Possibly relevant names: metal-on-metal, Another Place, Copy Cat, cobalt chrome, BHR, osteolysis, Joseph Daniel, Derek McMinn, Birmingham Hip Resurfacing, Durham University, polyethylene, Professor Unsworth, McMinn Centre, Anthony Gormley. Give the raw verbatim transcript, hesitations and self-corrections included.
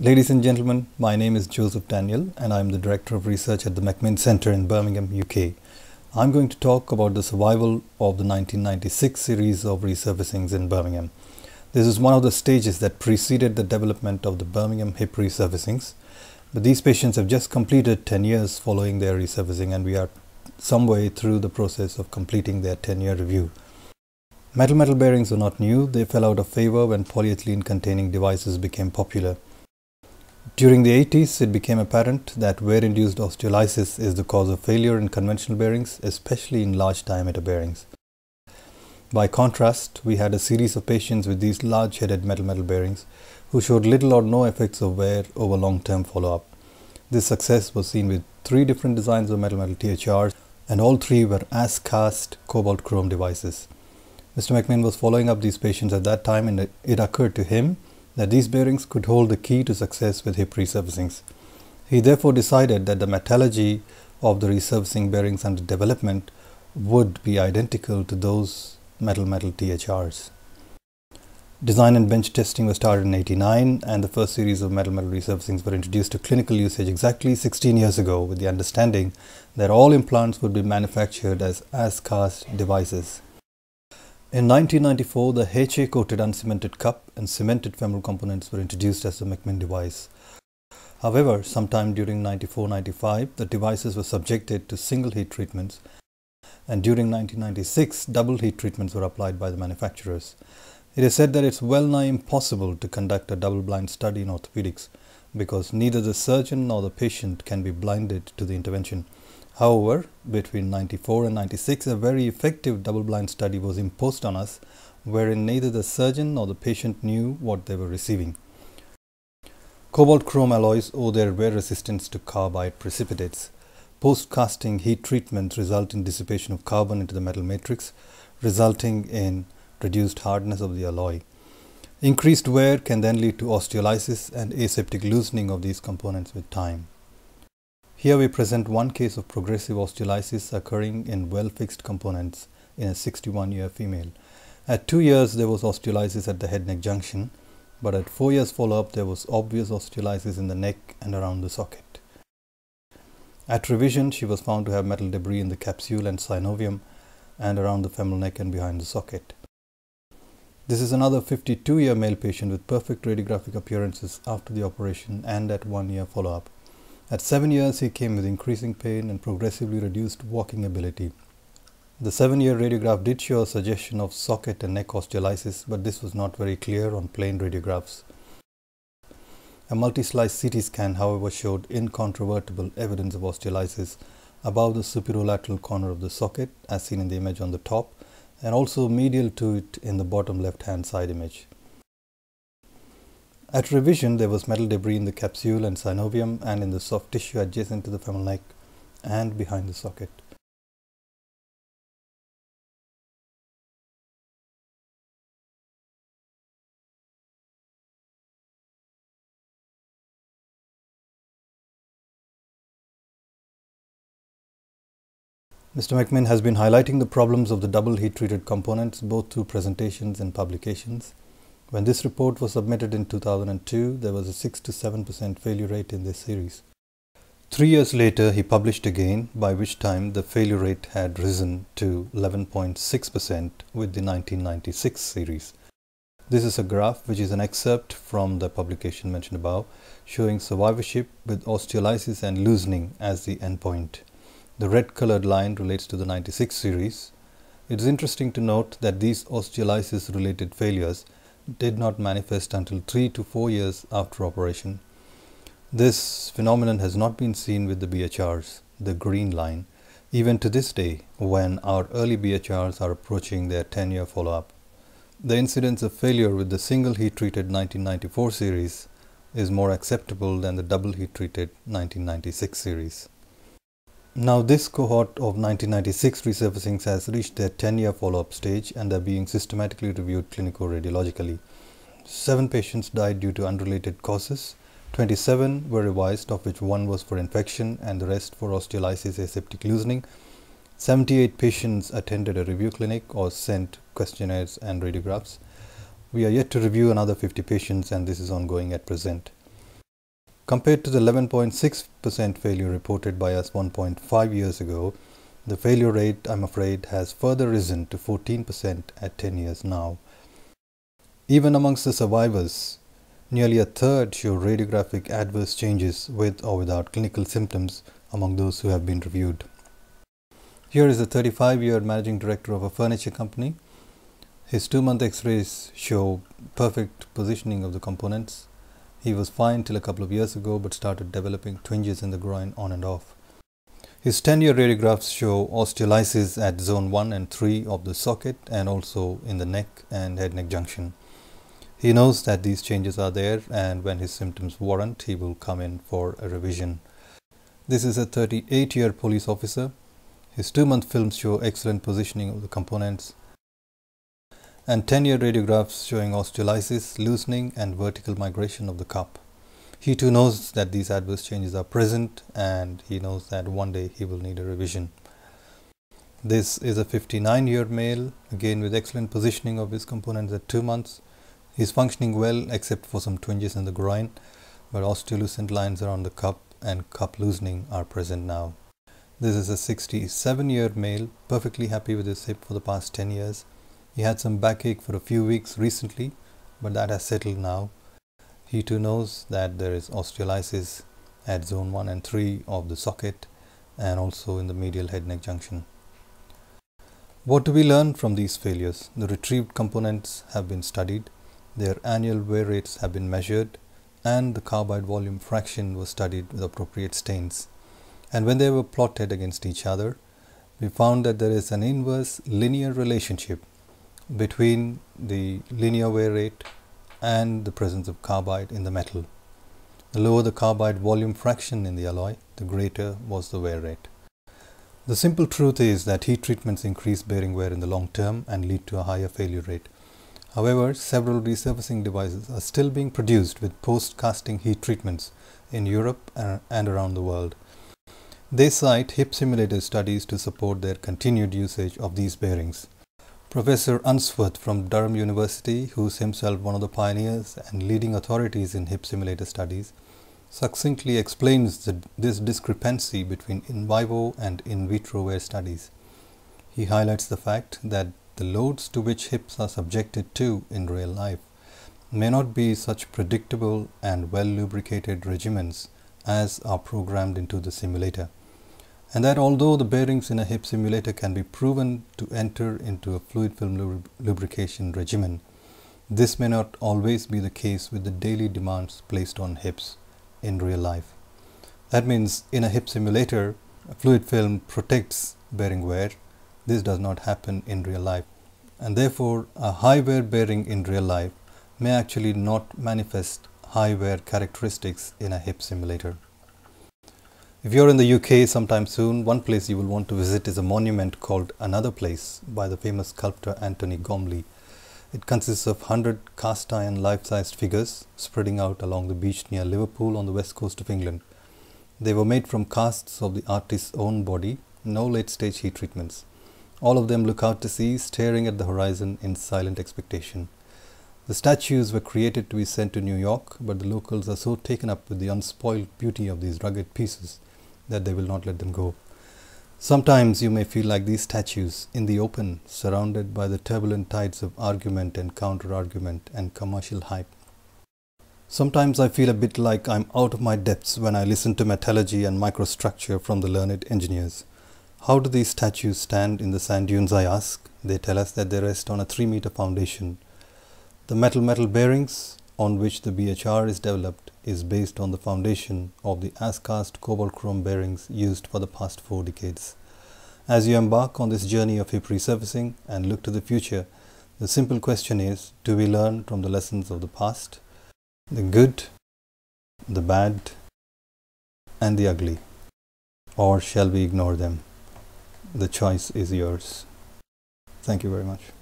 Ladies and gentlemen, my name is Joseph Daniel and I am the Director of Research at the McMinn Centre in Birmingham, U K. I'm going to talk about the survival of the nineteen ninety-six series of resurfacings in Birmingham. This is one of the stages that preceded the development of the Birmingham hip resurfacings. But these patients have just completed ten years following their resurfacing and we are some way through the process of completing their ten-year review. Metal-metal bearings were not new. They fell out of favour when polyethylene-containing devices became popular. During the eighties, it became apparent that wear-induced osteolysis is the cause of failure in conventional bearings, especially in large diameter bearings. By contrast, we had a series of patients with these large-headed metal-metal bearings who showed little or no effects of wear over long-term follow-up. This success was seen with three different designs of metal-metal T H Rs, and all three were as-cast cobalt chrome devices. Mister McMinn was following up these patients at that time, and it occurred to him that these bearings could hold the key to success with hip resurfacings. He therefore decided that the metallurgy of the resurfacing bearings under development would be identical to those metal-metal T H Rs. Design and bench testing was started in eighty-nine and the first series of metal-metal resurfacings were introduced to clinical usage exactly sixteen years ago with the understanding that all implants would be manufactured as as-cast devices. In nineteen ninety-four, the H A-coated uncemented cup and cemented femoral components were introduced as the McMinn device. However, sometime during ninety-four ninety-five, the devices were subjected to single heat treatments, and during nineteen ninety-six, double heat treatments were applied by the manufacturers. It is said that it's well nigh impossible to conduct a double-blind study in orthopedics because neither the surgeon nor the patient can be blinded to the intervention. However, between ninety-four and ninety-six, a very effective double-blind study was imposed on us, wherein neither the surgeon nor the patient knew what they were receiving. Cobalt chrome alloys owe their wear resistance to carbide precipitates. Post-casting heat treatments result in dissipation of carbon into the metal matrix, resulting in reduced hardness of the alloy. Increased wear can then lead to osteolysis and aseptic loosening of these components with time. Here we present one case of progressive osteolysis occurring in well-fixed components in a sixty-one-year female. At two years, there was osteolysis at the head-neck junction, but at four years follow-up, there was obvious osteolysis in the neck and around the socket. At revision, she was found to have metal debris in the capsule and synovium and around the femoral neck and behind the socket. This is another fifty-two-year male patient with perfect radiographic appearances after the operation and at one-year follow-up. At seven years, he came with increasing pain and progressively reduced walking ability. The seven-year radiograph did show a suggestion of socket and neck osteolysis, but this was not very clear on plain radiographs. A multi-slice C T scan, however, showed incontrovertible evidence of osteolysis above the superolateral corner of the socket, as seen in the image on the top, and also medial to it in the bottom left-hand side image. At revision, there was metal debris in the capsule and synovium and in the soft tissue adjacent to the femoral neck and behind the socket. Mister McMinn has been highlighting the problems of the double heat-treated components both through presentations and publications. When this report was submitted in two thousand two, there was a six to seven percent failure rate in this series. Three years later, he published again, by which time the failure rate had risen to eleven point six percent with the nineteen ninety-six series. This is a graph which is an excerpt from the publication mentioned above, showing survivorship with osteolysis and loosening as the endpoint. The red-colored line relates to the ninety-six series. It is interesting to note that these osteolysis-related failures did not manifest until three to four years after operation. This phenomenon has not been seen with the B H Rs, the green line, even to this day when our early B H Rs are approaching their ten-year follow-up. The incidence of failure with the single heat-treated nineteen ninety-four series is more acceptable than the double heat-treated nineteen ninety-six series. Now this cohort of nineteen ninety-six resurfacings has reached their ten-year follow-up stage and are being systematically reviewed clinico-radiologically. Seven patients died due to unrelated causes. twenty-seven were revised, of which one was for infection and the rest for osteolysis aseptic loosening. seventy-eight patients attended a review clinic or sent questionnaires and radiographs. We are yet to review another fifty patients and this is ongoing at present. Compared to the eleven point six percent failure reported by us one point five years ago, the failure rate, I'm afraid, has further risen to fourteen percent at ten years now. Even amongst the survivors, nearly a third show radiographic adverse changes with or without clinical symptoms among those who have been reviewed. Here is a thirty-five-year managing director of a furniture company. His two-month x-rays show perfect positioning of the components. He was fine till a couple of years ago, but started developing twinges in the groin on and off. His ten-year radiographs show osteolysis at zone one and three of the socket and also in the neck and head-neck junction. He knows that these changes are there, and when his symptoms warrant, he will come in for a revision. This is a thirty-eight-year police officer. His two-month films show excellent positioning of the components, and ten-year radiographs showing osteolysis, loosening and vertical migration of the cup. He too knows that these adverse changes are present, and he knows that one day he will need a revision. This is a fifty-nine-year male, again with excellent positioning of his components at two months. He's functioning well except for some twinges in the groin, but osteolucent lines around the cup and cup loosening are present now. This is a sixty-seven-year male, perfectly happy with his hip for the past ten years. He had some backache for a few weeks recently, but that has settled now. He too knows that there is osteolysis at zone one and three of the socket and also in the medial head-neck junction. What do we learn from these failures? The retrieved components have been studied, their annual wear rates have been measured, and the carbide volume fraction was studied with appropriate stains. And when they were plotted against each other, we found that there is an inverse linear relationship between the linear wear rate and the presence of carbide in the metal. The lower the carbide volume fraction in the alloy, the greater was the wear rate. The simple truth is that heat treatments increase bearing wear in the long term and lead to a higher failure rate. However, several resurfacing devices are still being produced with post-casting heat treatments in Europe and around the world. They cite hip simulator studies to support their continued usage of these bearings. Professor Unsworth from Durham University, who is himself one of the pioneers and leading authorities in hip simulator studies, succinctly explains the, this discrepancy between in vivo and in vitro wear studies. He highlights the fact that the loads to which hips are subjected to in real life may not be such predictable and well-lubricated regimens as are programmed into the simulator, and that although the bearings in a hip simulator can be proven to enter into a fluid film lub lubrication regimen, this may not always be the case with the daily demands placed on hips in real life. That means in a hip simulator, a fluid film protects bearing wear. This does not happen in real life, and therefore a high wear bearing in real life may actually not manifest high wear characteristics in a hip simulator. If you're in the U K sometime soon, one place you will want to visit is a monument called Another Place by the famous sculptor Anthony Gormley. It consists of one hundred cast iron life-sized figures spreading out along the beach near Liverpool on the west coast of England. They were made from casts of the artist's own body, no late-stage heat treatments. All of them look out to sea, staring at the horizon in silent expectation. The statues were created to be sent to New York, but the locals are so taken up with the unspoiled beauty of these rugged pieces that they will not let them go. Sometimes you may feel like these statues in the open, surrounded by the turbulent tides of argument and counter-argument and commercial hype. Sometimes I feel a bit like I'm out of my depths when I listen to metallurgy and microstructure from the learned engineers. How do these statues stand in the sand dunes, I ask? They tell us that they rest on a three meter foundation. The metal-metal bearings on which the B H R is developed is based on the foundation of the as-cast cobalt chrome bearings used for the past four decades. As you embark on this journey of hip resurfacing and look to the future, the simple question is, do we learn from the lessons of the past? The good, the bad, and the ugly. Or shall we ignore them? The choice is yours. Thank you very much.